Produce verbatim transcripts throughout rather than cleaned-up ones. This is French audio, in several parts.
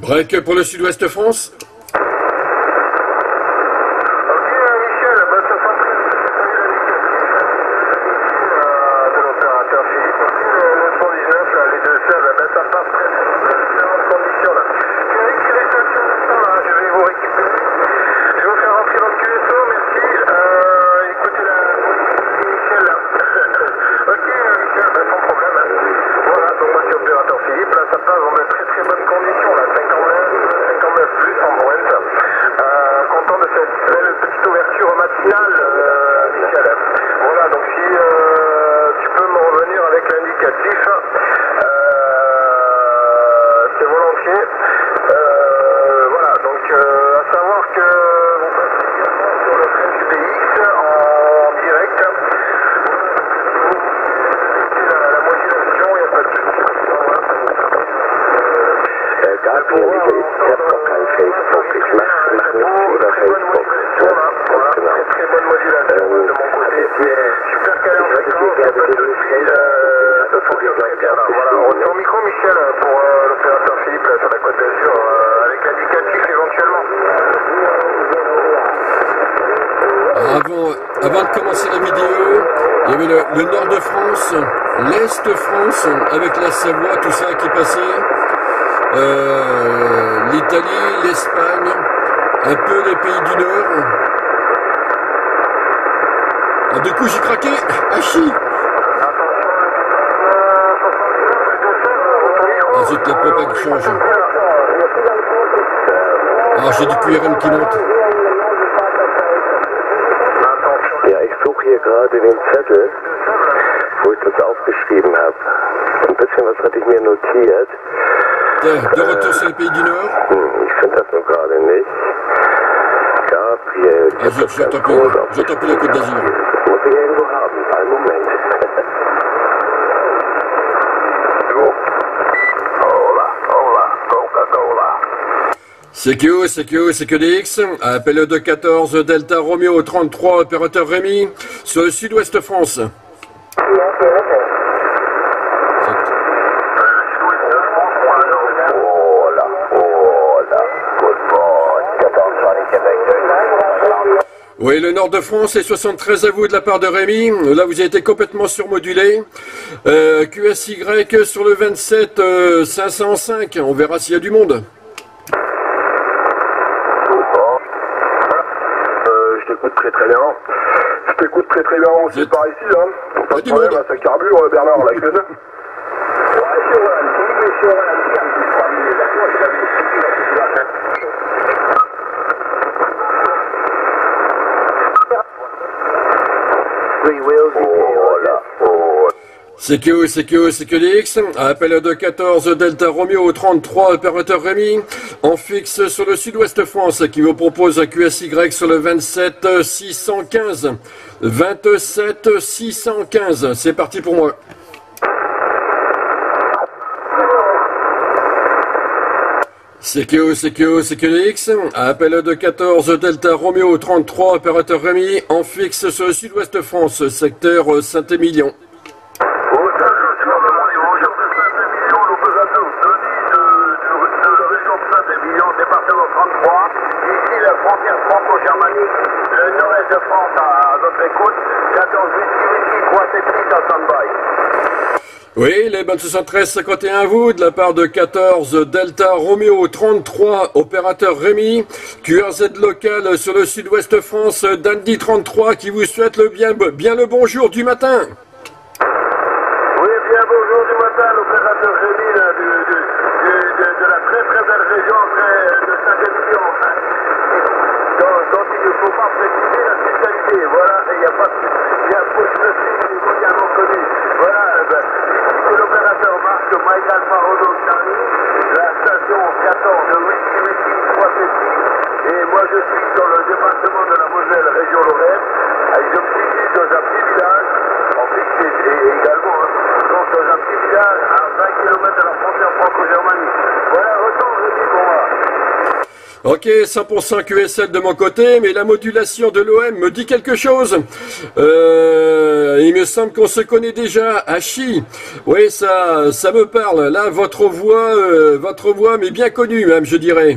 Break pour le sud-ouest France. Avec la Savoie, tout ça qui passait, euh, l'Italie, l'Espagne, un peu les pays du Nord. Ah, du coup, j'ai craqué, hachi. Ah zut, la propagande change. Ah, j'ai du Q R M qui monte. De retour sur les pays du Nord. Ah, j'entends plus, j'entends plus la Côte d'Azur. C Q, C Q, C Q D X, appel deux cent quatorze Delta Romeo trente-trois, opérateur Rémy, sur le sud-ouest France. Oui, le nord de France et soixante-treize à vous de la part de Rémy. Là, vous avez été complètement surmodulé. Euh, Q S Y sur le vingt-sept, euh, cinq cent cinq. On verra s'il y a du monde. Euh, je t'écoute très très bien. Je t'écoute très très bien aussi par ici. Hein. Pas de problème, ça carbure, Bernard, la queue. C Q, C Q, C Q D X, appel de quatorze Delta Romeo trente-trois, opérateur Rémy, en fixe sur le sud-ouest France, qui vous propose un Q S Y sur le vingt-sept six cent quinze. vingt-sept six cent quinze, c'est parti pour moi. C Q, C Q, C Q D X, appel de quatorze Delta Romeo trente-trois, opérateur Rémy, en fixe sur le sud-ouest France, secteur Saint-Émilion. Oui, les bonnes soixante-treize cinquante et un à vous, de la part de quatorze Delta Romeo trente-trois, opérateur Rémy, Q R Z local sur le sud-ouest France, Dandy trente-trois, qui vous souhaite le bien, bien le bonjour du matin. Oui, bien bonjour du matin, l'opérateur Rémy là, du, du, du, de, de la très très belle région près de Saint-Émilion, hein, dont, dont il ne faut pas préciser la spécialité, voilà, il n'y a pas de bien. Ok, cent pour cent Q S L de mon côté, mais la modulation de l'O M me dit quelque chose. Euh, il me semble qu'on se connaît déjà. Hachi, oui, ça, ça me parle. Là, votre voix, euh, votre voix m'est bien connue, même, je dirais.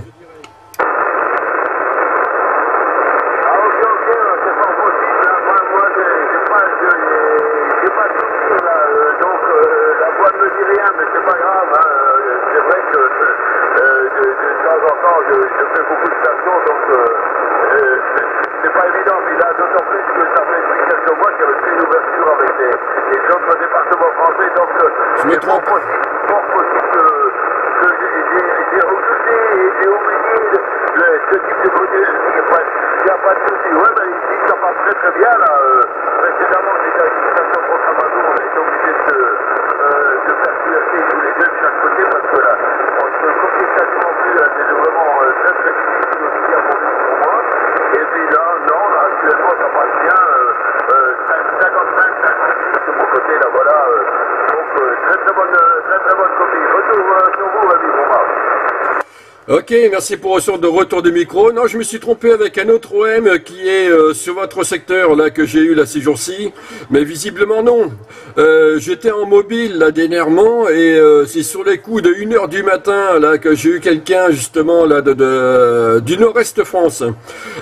Ok, merci pour le de retour du micro. Non, je me suis trompé avec un autre O M qui est euh, sur votre secteur là que j'ai eu là ces jours-ci, mais visiblement non. Euh, J'étais en mobile là dernièrement et euh, c'est sur les coups de une heure du matin là que j'ai eu quelqu'un justement là de, de, du nord-est France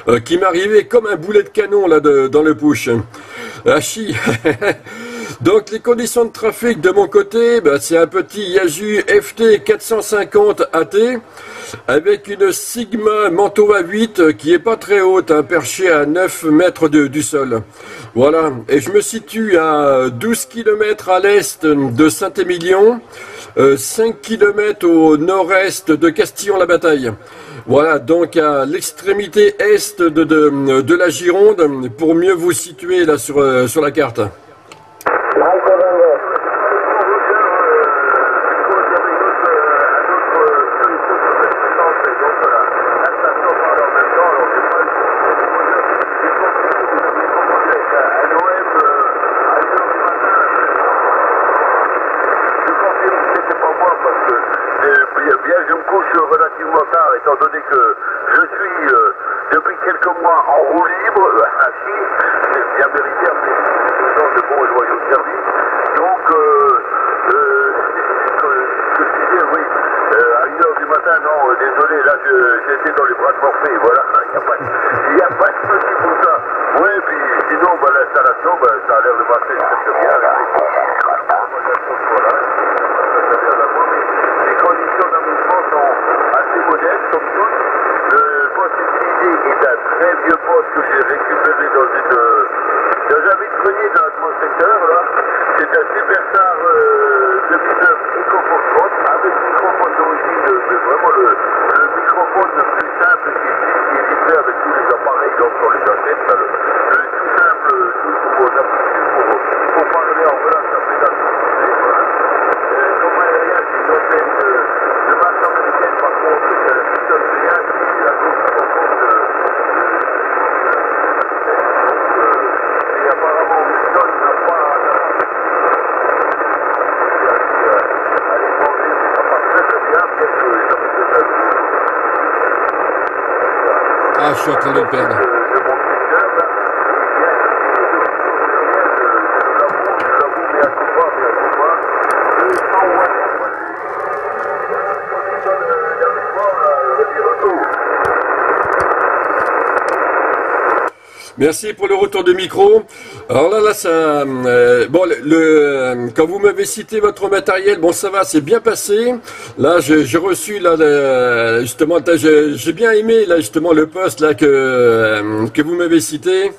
euh, qui m'arrivait comme un boulet de canon là de, dans le push. Ah, chi. Donc les conditions de trafic de mon côté, bah, c'est un petit Yaesu F T quatre cent cinquante A T avec une Sigma Mantova huit qui est pas très haute, hein, perchée à neuf mètres de, du sol. Voilà, et je me situe à douze kilomètres à l'est de Saint-Émilion, euh, cinq kilomètres au nord-est de Castillon-la-Bataille. Voilà, donc à l'extrémité est de, de, de la Gironde, pour mieux vous situer là sur, euh, sur la carte. Merci pour le retour de micro. Alors là, là, ça, euh, bon, le, le, quand vous m'avez cité votre matériel, bon, ça va, c'est bien passé. Là, j'ai reçu là, là justement, j'ai bien aimé là justement le poste là que euh, que vous m'avez cité.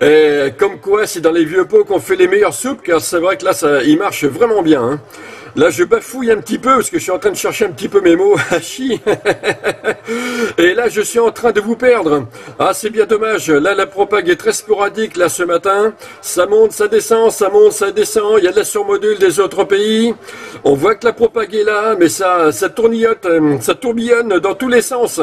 Et comme quoi, c'est dans les vieux pots qu'on fait les meilleures soupes, car c'est vrai que là, ça, il marche vraiment bien. Hein. Là, je bafouille un petit peu, parce que je suis en train de chercher un petit peu mes mots. Et là, je suis en train de vous perdre. Ah, c'est bien dommage. Là, la propague est très sporadique, là, ce matin. Ça monte, ça descend, ça monte, ça descend. Il y a de la surmodule des autres pays. On voit que la propague est là, mais ça, ça tournote, ça tourbillonne dans tous les sens.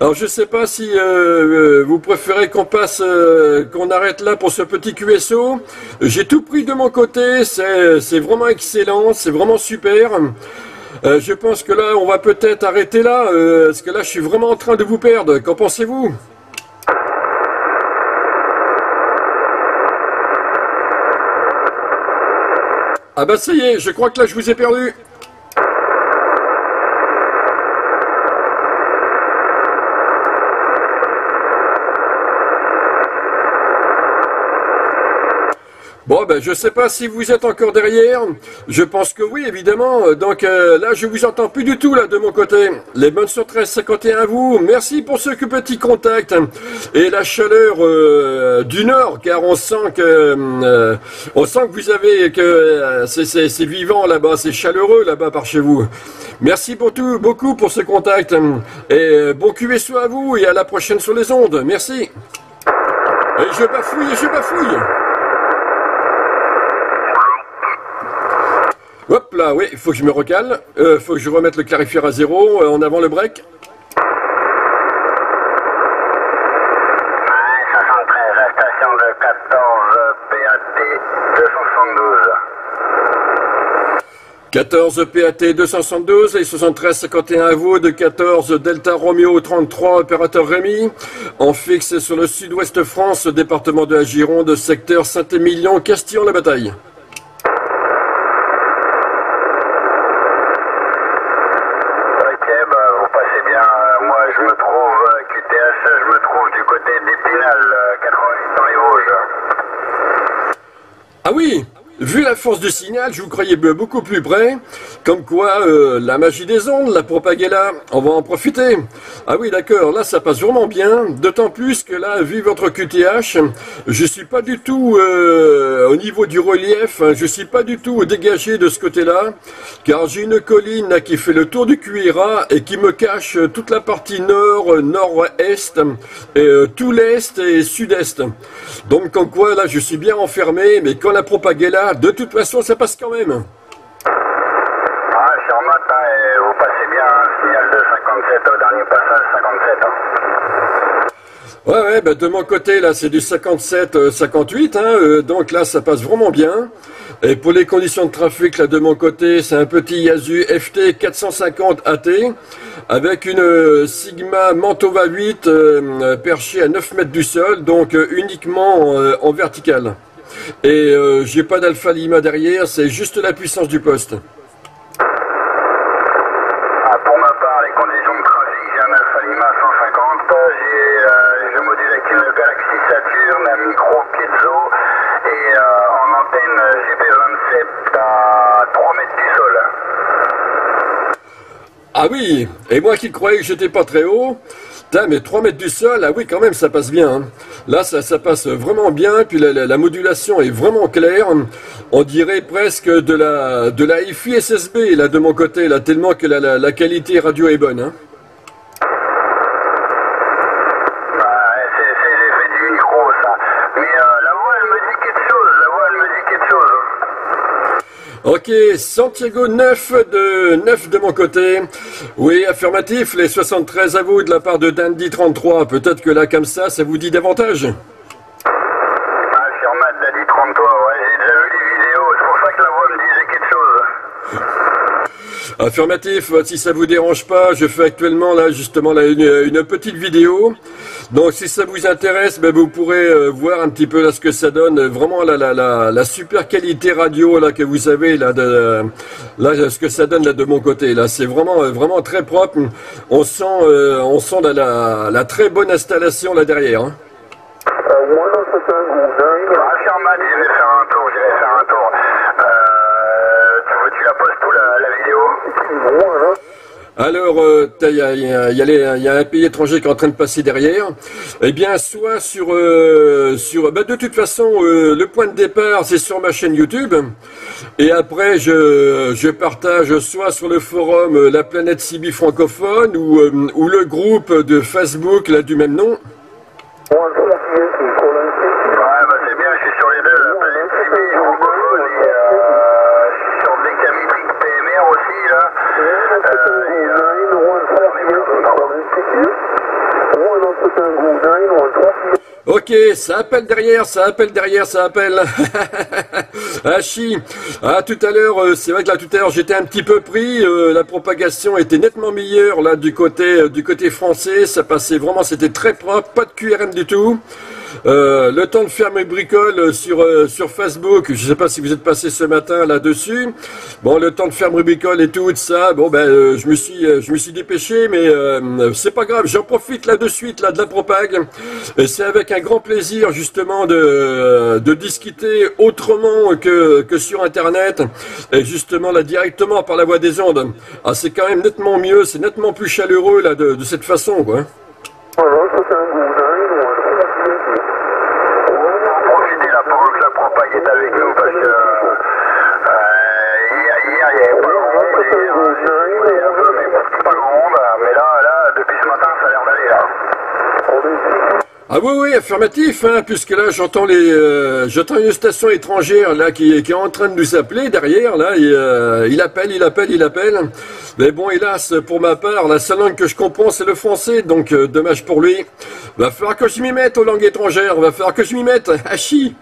Alors, je sais pas si euh, vous préférez qu'on passe, euh, qu'on arrête là pour ce petit Q S O. J'ai tout pris de mon côté. C'est vraiment excellent. C'est vraiment super. Euh, je pense que là, on va peut-être arrêter là, euh, parce que là, je suis vraiment en train de vous perdre. Qu'en pensez-vous ? Ah bah ça y est, je crois que là, je vous ai perdu. Bon, ben, je sais pas si vous êtes encore derrière. Je pense que oui, évidemment. Donc euh, là, je vous entends plus du tout, là, de mon côté. Les bonnes surprises cinquante et un à vous. Merci pour ce petit contact. Et la chaleur euh, du Nord, car on sent que euh, on sent que vous avez, que euh, c'est vivant là-bas, c'est chaleureux là-bas par chez vous. Merci pour tout, beaucoup pour ce contact. Et euh, bon Q S O à vous et à la prochaine sur les ondes. Merci. Et je bafouille, et je bafouille. Hop là, oui, il faut que je me recale, il euh, faut que je remette le clarifieur à zéro, euh, en avant le break. soixante-treize, la station de quatorze P A T deux cent soixante-douze et soixante-treize cinquante et un à vous de quatorze Delta Romeo trente-trois, opérateur Rémy, en fixe sur le sud-ouest France, département de la Gironde, secteur Saint-Émilion, Castillon-la-Bataille. Ah oui, vu la force du signal, je vous croyais beaucoup plus près, comme quoi euh, la magie des ondes, la propagée là, on va en profiter. Ah oui, d'accord, là ça passe vraiment bien, d'autant plus que là, vu votre Q T H, je suis pas du tout euh, au niveau du relief, je suis pas du tout dégagé de ce côté-là, car j'ai une colline là, qui fait le tour du Q R A et qui me cache toute la partie nord, nord-est, et euh, tout l'est et sud-est. Donc comme quoi là, je suis bien enfermé, mais quand la propagée là, de toute façon, ça passe quand même. Ah, je suis en mode, hein, et vous passez bien un signal de cinquante-sept au dernier passage, cinquante-sept. Hein. Ouais, ouais, bah, de mon côté, là, c'est du cinquante-sept cinquante-huit, hein, euh, donc là, ça passe vraiment bien. Et pour les conditions de trafic, là, de mon côté, c'est un petit Yaesu F T quatre cent cinquante A T avec une euh, Sigma Mantova huit euh, perchée à neuf mètres du sol, donc euh, uniquement euh, en vertical. Et euh, j'ai pas d'Alpha Lima derrière, c'est juste la puissance du poste. Ah, pour ma part, les conditions de trafic, j'ai un Alpha Lima cent cinquante, euh, je module avec une Galaxie Saturne, un micro piezo, et euh, en antenne G P vingt-sept à trois mètres du sol. Ah oui, et moi qui croyais que j'étais pas très haut, putain, mais trois mètres du sol, ah oui, quand même, ça passe bien. Hein. Là, ça, ça passe vraiment bien, puis la, la, la modulation est vraiment claire. On dirait presque de la de la F I S S B, là, de mon côté, là, tellement que la, la, la qualité radio est bonne. Hein. Ok, Santiago neuf de neuf de mon côté. Oui, affirmatif, les soixante-treize à vous de la part de Dundee trente-trois. Peut-être que là, comme ça, ça vous dit davantage. Affirmatif, Dundee trente-trois, ouais, j'ai déjà vu les vidéos, c'est pour ça que la voix me disait quelque chose. Affirmatif, si ça vous dérange pas, je fais actuellement, là, justement, là, une, une petite vidéo. Donc, si ça vous intéresse, ben, vous pourrez euh, voir un petit peu là ce que ça donne. Vraiment la, la, la, la super qualité radio là que vous avez là, de, là ce que ça donne là de mon côté. Là, c'est vraiment euh, vraiment très propre. On sent euh, on sent là, la, la très bonne installation là derrière. Hein. Euh, moi, non, c'est un gros dingue. Ah, Sherman, je vais faire un tour, je vais faire un tour. Euh, tu veux, tu la postes où la, la vidéo? C'est gros, hein. Alors, il y a, y a, y a, y a un pays étranger qui est en train de passer derrière. Eh bien, soit sur... Euh, sur bah de toute façon, euh, le point de départ, c'est sur ma chaîne YouTube. Et après, je, je partage soit sur le forum euh, La Planète Sibie francophone ou, euh, ou le groupe de Facebook là, du même nom. Ouais, bah c'est bien, je suis sur les deux, La Planète Sibie francophone et euh, je suis sur des camions P M R aussi, là. Euh, One, four, three, one, four, three, one, four, three, Ok, ça appelle derrière, ça appelle derrière, ça appelle. Ah, chi. Ah, tout à l'heure, euh, c'est vrai que là, tout à l'heure, j'étais un petit peu pris. Euh, la propagation était nettement meilleure, là, du côté, euh, du côté français. Ça passait vraiment, c'était très propre. Pas de Q R M du tout. Euh, le temps de faire mes bricoles sur, euh, sur Facebook. Je sais pas si vous êtes passé ce matin là-dessus. Bon, le temps de faire mes bricoles et tout, tout ça. Bon, ben, euh, je me suis, euh, je me suis dépêché, mais euh, c'est pas grave. J'en profite là de suite, là, de la propag. Et c'est avec un Un grand plaisir justement de, de discuter autrement que, que sur internet et justement là directement par la voie des ondes. Ah, c'est quand même nettement mieux, c'est nettement plus chaleureux là de, de cette façon quoi. Profitez là pour que la propag est avec nous parce que hier il n'y avait pas grand monde, mais là, là depuis ce matin ça a l'air d'aller là. Ah oui, oui, affirmatif, hein, puisque là, j'entends les, euh, j'entends une station étrangère, là, qui, qui est en train de nous appeler derrière, là, et, euh, il appelle, il appelle, il appelle. Mais bon, hélas, pour ma part, la seule langue que je comprends, c'est le français, donc, euh, dommage pour lui. Va falloir que je m'y mette aux langues étrangères, va falloir que je m'y mette, hachi.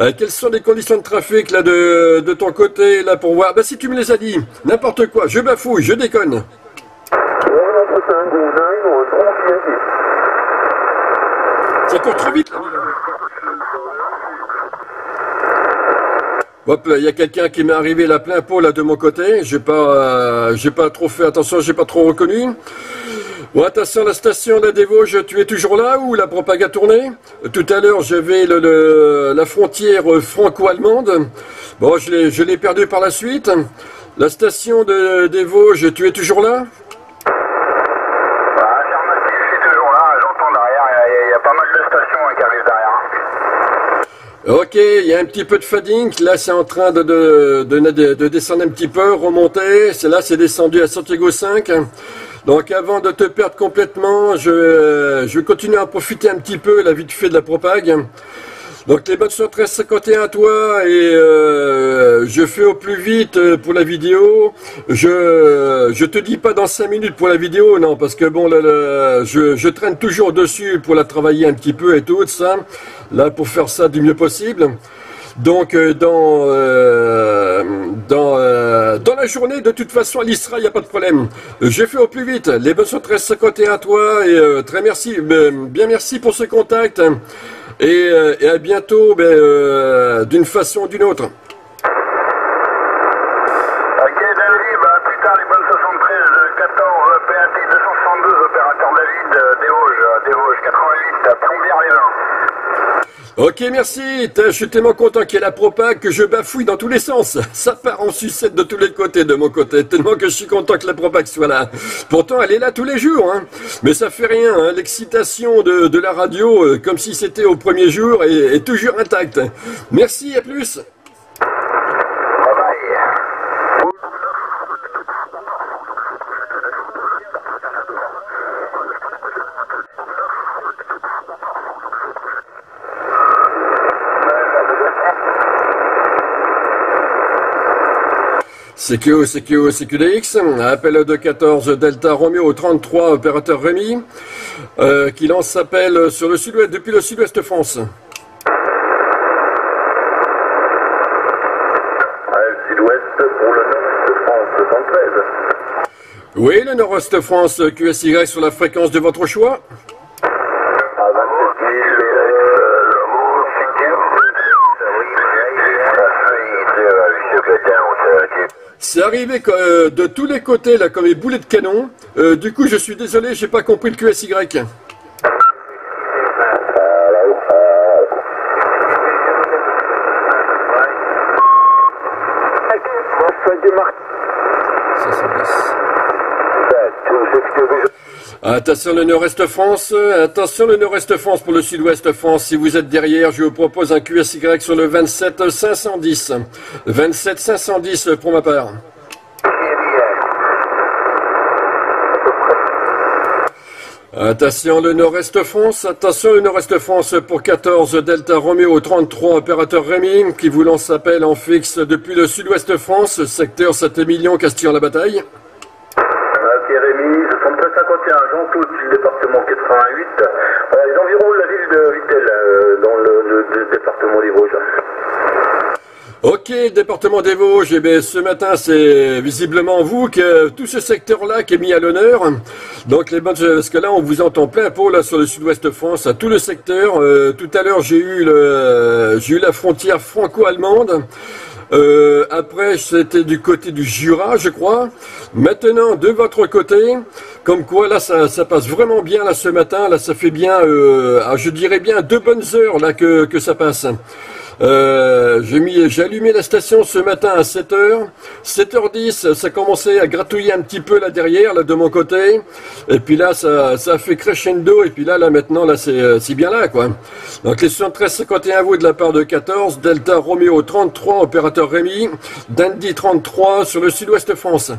Euh, quelles sont les conditions de trafic, là, de, de ton côté, là, pour voir? Bah, si tu me les as dit, n'importe quoi, je bafouille, je déconne. Ça court trop vite. Hop, il y a quelqu'un qui m'est arrivé la plein pot là de mon côté. J'ai pas, euh, j'ai pas trop fait attention, j'ai pas trop reconnu. Bon, attention, la station de la Dévosges, tu es toujours là ou la propague a tourné? Tout à l'heure, j'avais le, le, la frontière franco-allemande. Bon, je l'ai perdu par la suite. La station de Dévosges, tu es toujours là? Ok, il y a un petit peu de fading, là c'est en train de, de, de, de descendre un petit peu, remonter, c'est là c'est descendu à Santiago cinq, donc avant de te perdre complètement, je, je vais continuer à en profiter un petit peu, la vite fait de la propague. Donc les bonnes soins treize cinquante et un à toi et euh, je fais au plus vite pour la vidéo. Je je te dis pas dans cinq minutes pour la vidéo, non, parce que bon, là, là, je, je traîne toujours dessus pour la travailler un petit peu et tout ça, là pour faire ça du mieux possible. Donc dans euh, dans, euh, dans la journée, de toute façon, à l'I S R A, il n'y a pas de problème. J'ai fait au plus vite. Les bonnes soins treize cinquante et un à toi et euh, très merci, bien merci pour ce contact. Et, euh, et à bientôt, ben, euh, d'une façon ou d'une autre. Ok, David, bah, plus tard, les bonnes soixante-treize quatorze P A T deux cent soixante-deux, opérateur David, euh, Dévosges, Dévosges quatre-vingt-huit, Plombières-les-Bains. Ok, merci, je suis tellement content qu'il y ait la propag que je bafouille dans tous les sens. Ça part en sucette de tous les côtés, de mon côté, tellement que je suis content que la propag soit là. Pourtant, elle est là tous les jours, hein. Mais ça fait rien, hein. L'excitation de, de la radio, euh, comme si c'était au premier jour, est, est toujours intacte. Merci, à plus. C Q, C Q, C Q D X, appel de quatorze Delta Romeo trente-trois, opérateur Rémy, euh, qui lance appel sur le sud-ouest, depuis le sud-ouest de France. Sud-ouest pour le nord-est de France, soixante-treize. Oui, le nord-est de France, Q S Y sur la fréquence de votre choix. C'est arrivé euh, de tous les côtés, là, comme les boulets de canon. Euh, du coup, je suis désolé, j'ai pas compris le Q S Y. Attention le nord-est France, attention le nord-est France pour le sud-ouest France, si vous êtes derrière, je vous propose un Q S Y sur le vingt-sept cinq cent dix, vingt-sept cinq cent dix pour ma part. Attention le nord-est France, attention le nord-est France pour quatorze Delta Romeo trente-trois, opérateur Rémy, qui vous lance appel en fixe depuis le sud-ouest France, secteur sept millions, Castillon-la-Bataille. soixante-treize cinquante et un, Jean-Claude, du département quatre-vingt-huit, euh, les environs de la ville de Vittel. de, de département des Vosges. Ok, département des Vosges, eh bien, ce matin c'est visiblement vous que tout ce secteur-là qui est mis à l'honneur. Donc les bonnes, parce que là on vous entend plein pot là sur le sud-ouest de France, à tout le secteur. Euh, tout à l'heure j'ai eu le, j'ai eu la frontière franco-allemande. Euh, après c'était du côté du Jura je crois. Maintenant de votre côté, comme quoi là ça, ça passe vraiment bien là ce matin, là ça fait bien, euh, je dirais bien deux bonnes heures là que, que ça passe. Euh, j'ai mis, j'ai allumé la station ce matin à sept heures, sept heures dix, ça commençait à gratouiller un petit peu là derrière, là de mon côté, et puis là ça, ça a fait crescendo, et puis là, là maintenant, là c'est bien là quoi. Donc les soixante-treize cinquante et un vous de la part de quatorze, Delta Romeo trente-trois, opérateur Rémy, Dundee trente-trois sur le sud-ouest de France.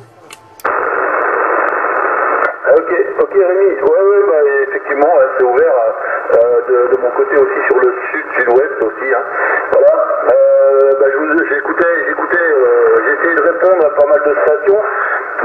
Ok, ok Rémy, ouais ouais, bah, effectivement c'est ouvert euh, de, de mon côté aussi sur le sud, sud-ouest aussi, hein. Voilà, euh, bah, j'écoutais, j'écoutais, euh, j'ai essayé de répondre à pas mal de stations,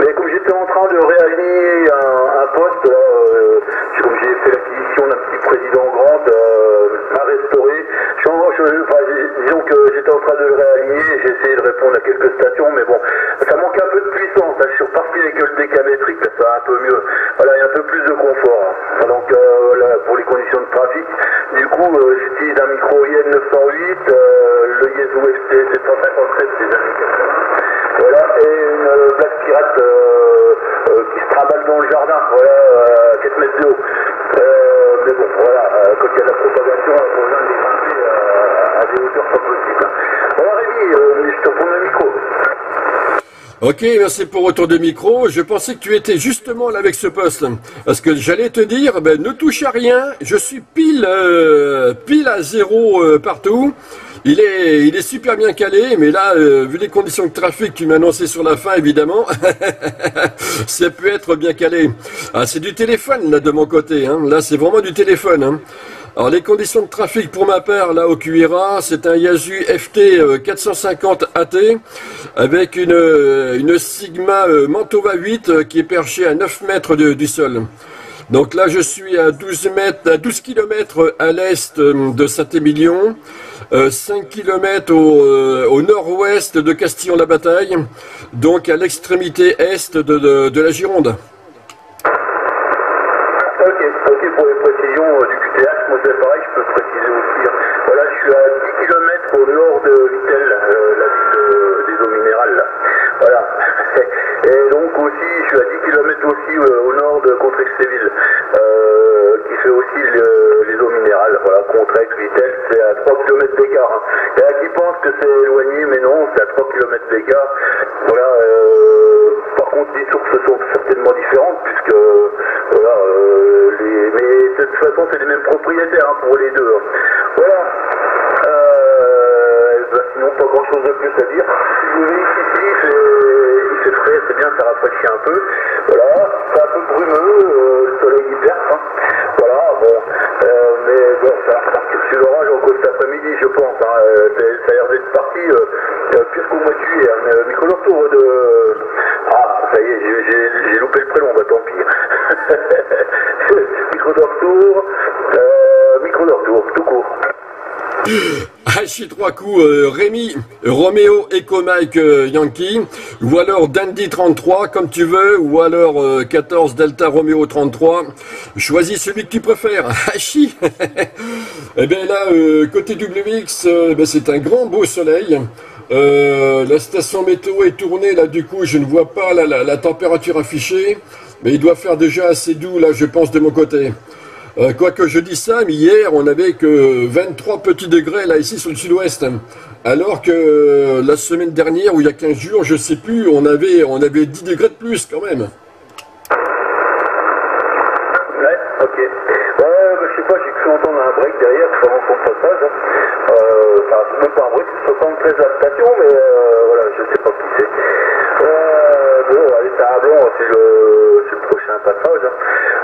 mais comme j'étais en train de réaligner un, un poste, là, euh, comme j'ai fait l'acquisition d'un petit président Grand euh, à restaurer, je suis en, je, enfin, disons que j'étais en train de le réaligner, j'ai essayé de répondre à quelques stations, mais bon, ça manque un peu de puissance, là, je suis reparti avec le décamétrique, ça va un peu mieux. Voilà, il y a un peu plus de confort, hein. Donc euh, là, pour les conditions de trafic, du coup euh, j'utilise un micro I N neuf cent huit, euh, le Yaesu F T sept cinq sept des applications. Voilà, et une euh, Black Pirate euh, euh, qui se trimballe dans le jardin, voilà, euh, quatre mètres de haut. Euh, mais bon, voilà, euh, quand il y a de la propagation, il faut bien les grimper à des hauteurs pas possibles. Voilà Rémy, euh, je te prends le micro. Ok, merci pour retour de micro. Je pensais que tu étais justement là avec ce poste, parce que j'allais te dire, ben, ne touche à rien. Je suis pile, euh, pile à zéro euh, partout. Il est, il est super bien calé, mais là, euh, vu les conditions de trafic que tu m'as annoncé sur la fin, évidemment, ça peut être bien calé. Ah, c'est du téléphone là de mon côté. Hein. Là, c'est vraiment du téléphone. Hein. Alors les conditions de trafic pour ma part là au Q R A, c'est un Yaesu F T quatre cent cinquante A T avec une, une Sigma Mantova huit qui est perchée à neuf mètres de, du sol. Donc là je suis à douze mètres, à douze kilomètres à l'est de Saint-Émilion, cinq kilomètres au, au nord-ouest de Castillon-la-Bataille, donc à l'extrémité est de, de, de la Gironde. Aussi euh, au nord de Contrex Vittel, euh, qui fait aussi le, les eaux minérales. Voilà, Contrex Vittel, c'est à trois kilomètres d'écart. Hein. Il y en a qui pensent que c'est éloigné, mais non, c'est à trois kilomètres d'écart. Voilà, euh, par contre, les sources sont certainement différentes, puisque, euh, voilà, euh, les, mais de toute façon, c'est les mêmes propriétaires hein, pour les deux. Hein. Voilà, euh, ben, sinon, pas grand chose de plus à dire. Si vous venez ici, il fait frais, c'est bien, ça rafraîchit un peu. Voilà, c'est un peu brumeux, euh, le soleil y perce, hein. Voilà, bon, euh, mais bon, ça va repartir sur l'orage encore cet après-midi, je pense, hein. Ça a l'air d'être parti, euh, puisqu'au mois de juillet, hein, mais Nicolas Tour de... Ah, ça y est, j'ai loupé le prénom, bah tant pis. Micro de retour, euh, micro de retour, tout court. H trois coups, euh, Rémy, Romeo, Echo Mike, euh, Yankee, ou alors Dundee trente-trois, comme tu veux, ou alors euh, quatorze Delta Romeo trente-trois, choisis celui que tu préfères, Hachi. Et bien là, euh, côté W X, euh, ben c'est un grand beau soleil, euh, la station météo est tournée, là du coup je ne vois pas la, la, la température affichée, mais il doit faire déjà assez doux là je pense de mon côté. Euh, Quoique je dis ça, mais hier on n'avait que vingt-trois petits degrés là ici sur le sud-ouest, alors que euh, la semaine dernière ou il y a quinze jours, je sais plus, on avait on avait dix degrés de plus quand même. Ouais, ok. Ouais, bah, je sais pas, j'ai cru entendre un break derrière, ça rentre au passage. Hein. Euh, enfin, c'est même pas un break, c'est soixante-treize à la station, mais euh, voilà, je sais pas qui c'est. Euh, bon, allez, ça à blanc, c'est le, le prochain passage. Hein.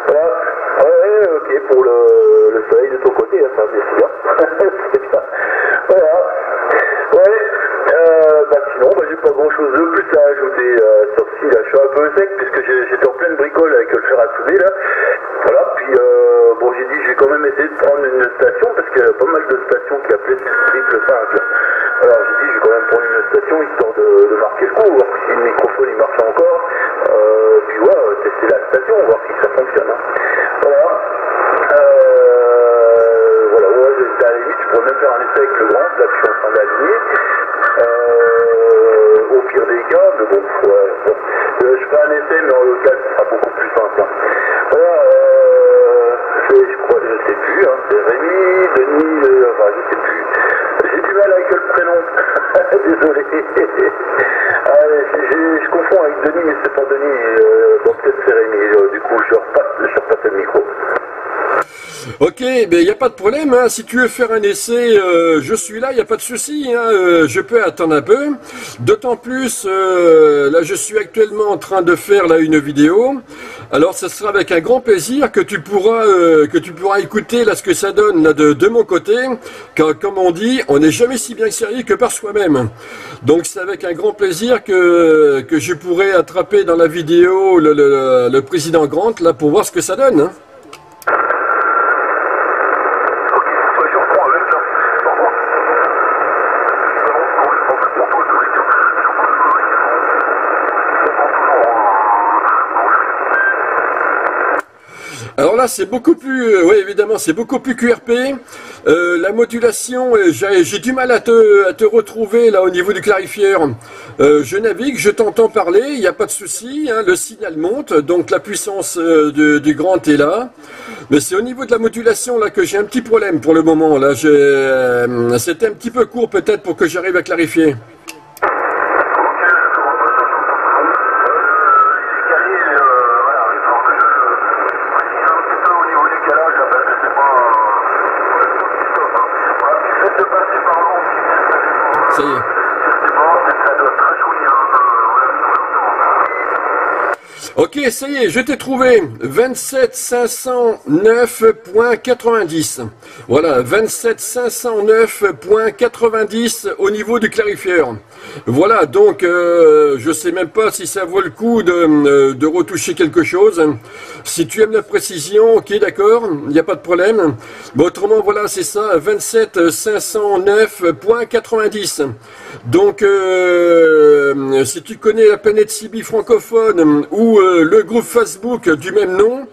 Voilà. Ok, pour le, le soleil de ton côté, hein, ça c'est bien. C'est ça. Voilà. Ouais. Euh, bah sinon, bah, j'ai pas grand chose de plus à ajouter. Euh, Sorti là, je suis un peu sec puisque j'étais en pleine bricole avec le fer à souder là. Voilà. Puis euh, bon, j'ai dit, j'ai quand même essayé de prendre une station parce qu'il y a pas mal de stations qui a phase. Alors j'ai dit, je vais quand même prendre une station histoire de, de marquer le coup, voir si le microphone il marche encore, euh, puis ouais, tester la station, voir si ça fonctionne. Hein. Voilà, euh, voilà, ouais, à la limite, je pourrais même faire un essai avec le grand, là je suis en train d'aligner. Euh, au pire des cas, mais bon, ouais, bon. Euh, je ferai un essai, mais en local, ce sera beaucoup plus simple. Hein. Voilà, euh, je crois, je sais plus, hein, c'est Rémy, Denis, euh, enfin, je sais plus. J'ai du mal avec le prénom, désolé. Allez, je confonds avec Denis, mais c'est pas Denis, euh, bon, peut-être c'est Rémy, euh, du coup, je repasse, je repasse le micro. Ok, ben il n'y a pas de problème, hein. Si tu veux faire un essai, euh, je suis là, il n'y a pas de souci, hein. euh, je peux attendre un peu, d'autant plus, euh, là je suis actuellement en train de faire là une vidéo, alors ce sera avec un grand plaisir que tu pourras euh, que tu pourras écouter là ce que ça donne là de, de mon côté, car comme on dit, on n'est jamais si bien sérieux que par soi-même, donc c'est avec un grand plaisir que, que je pourrai attraper dans la vidéo le, le, le président Grand là pour voir ce que ça donne, hein. Alors là, c'est beaucoup plus, euh, oui évidemment, c'est beaucoup plus Q R P. Euh, la modulation, euh, j'ai du mal à te, à te retrouver là au niveau du clarifieur. Euh, je navigue, je t'entends parler, il n'y a pas de souci, hein, le signal monte, donc la puissance euh, de, du grand est là. Mais c'est au niveau de la modulation là que j'ai un petit problème pour le moment. Là, euh, c'était un petit peu court peut-être pour que j'arrive à clarifier. Ok, ça y est, je t'ai trouvé, vingt-sept cinq cent neuf point quatre-vingt-dix, voilà, vingt-sept cinq cent neuf point quatre-vingt-dix au niveau du clarifieur, voilà, donc euh, je sais même pas si ça vaut le coup de, de retoucher quelque chose, si tu aimes la précision, ok, d'accord, il n'y a pas de problème, mais autrement, voilà, c'est ça, vingt-sept cinq cent neuf point quatre-vingt-dix, donc euh, si tu connais La Planète Sibie francophone, ou le groupe Facebook du même nom.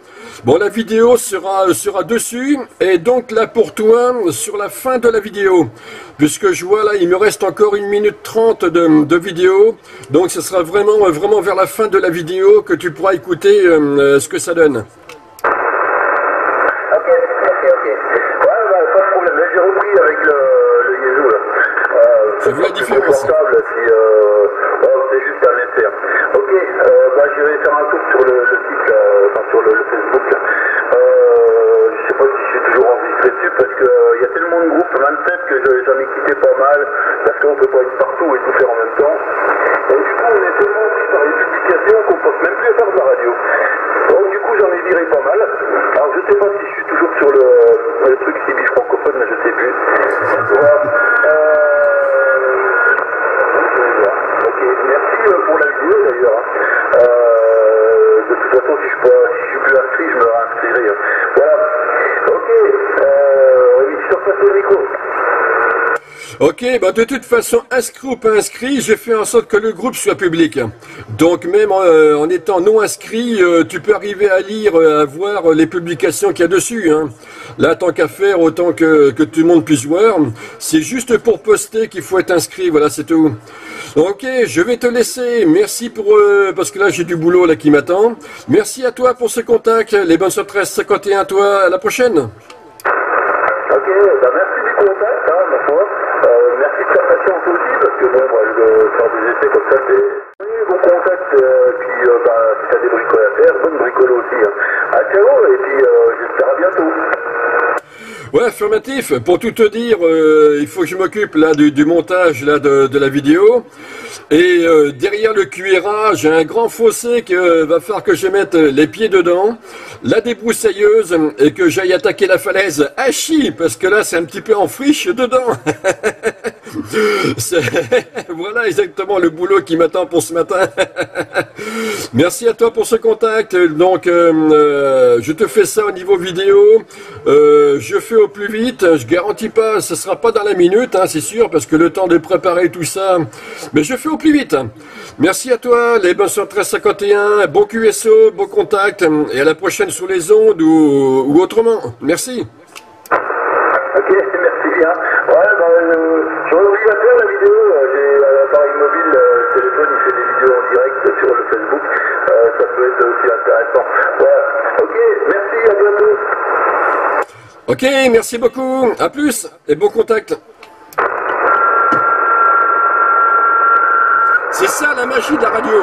Bon, la vidéo sera, sera dessus, et donc là pour toi, sur la fin de la vidéo, puisque je vois là, il me reste encore une minute trente de, de vidéo, donc ce sera vraiment, vraiment vers la fin de la vidéo que tu pourras écouter euh, ce que ça donne. Ça fait la différence. C'est portable, si, euh, oh, c'est juste un essai. Ok, euh, bah, j'irai faire un tour sur le, le site, là, enfin, sur le, le Facebook. Là. Euh, je sais pas si je suis toujours enregistré dessus parce qu'il euh, y a tellement de groupes vingt-sept que j'en ai quitté pas mal parce qu'on peut pas être partout et tout faire en même temps. Et du coup, on est tellement pris par les publications qu'on pense même plus à faire de la radio. Donc, du coup, j'en ai viré pas mal. Alors, je sais pas si je suis toujours sur le, le truc Sibie francophone, mais je sais plus. Voilà. Euh, pour la vidéo d'ailleurs. Euh, de toute façon, si je, peux, si je suis plus inscrit, je me réinscrirai. Voilà. Ok. Euh, oui, je repasse le micro. Ok, bah de toute façon, inscrit ou pas inscrit, j'ai fait en sorte que le groupe soit public. Donc même euh, en étant non inscrit, euh, tu peux arriver à lire, à voir les publications qu'il y a dessus. Hein. Là, tant qu'à faire, autant que, que tout le monde puisse voir. C'est juste pour poster qu'il faut être inscrit, voilà, c'est tout. Ok, je vais te laisser. Merci pour... Euh, parce que là, j'ai du boulot là qui m'attend. Merci à toi pour ce contact. Les bonnes soirées treize cinquante et un, à toi, à la prochaine. Ok, bah merci du contact. Bon, moi, je veux faire des essais comme ça, mais... Oui, bon contact, euh, puis euh, bah, si t'as des bricoles à faire, bonne bricole aussi. Hein. À ciao, et puis euh, j'espère à bientôt. Ouais, affirmatif. Pour tout te dire, euh, il faut que je m'occupe là du, du montage là de, de la vidéo. Et euh, derrière le Q R A, j'ai un grand fossé que euh, va falloir que je mette les pieds dedans, la débroussailleuse et que j'aille attaquer la falaise à chi, parce que là c'est un petit peu en friche dedans. Voilà exactement le boulot qui m'attend pour ce matin. Merci à toi pour ce contact. Donc, euh, je te fais ça au niveau vidéo. Euh, je fais au plus vite. Je garantis pas, ce sera pas dans la minute, hein, c'est sûr, parce que le temps de préparer tout ça. Mais je fais au plus vite. Merci à toi, les bonnes soirées treize cinquante et un. Bon Q S O, bon contact. Et à la prochaine sur les ondes ou, ou autrement. Merci. Ok, merci bien. Ouais, bah, euh, j'aurais oublié à faire la vidéo. J'ai un appareil mobile, euh, le téléphone, il fait des vidéos en direct sur le Facebook. Euh, ça peut être aussi intéressant. Voilà. Ok, merci, à bientôt. Ok, merci beaucoup. À plus et bon contact. C'est ça la magie de la radio.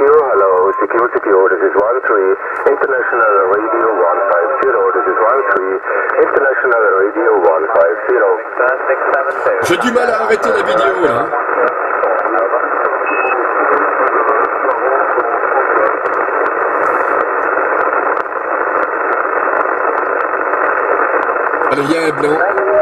Hello, C Q, C Q, this is one three, International Radio one five zero, this is one three, International Radio one five zero. J'ai du mal à arrêter la vidéo là. Allez, il y a un blanc.